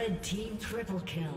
Red team triple kill.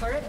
Turret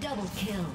Double kill.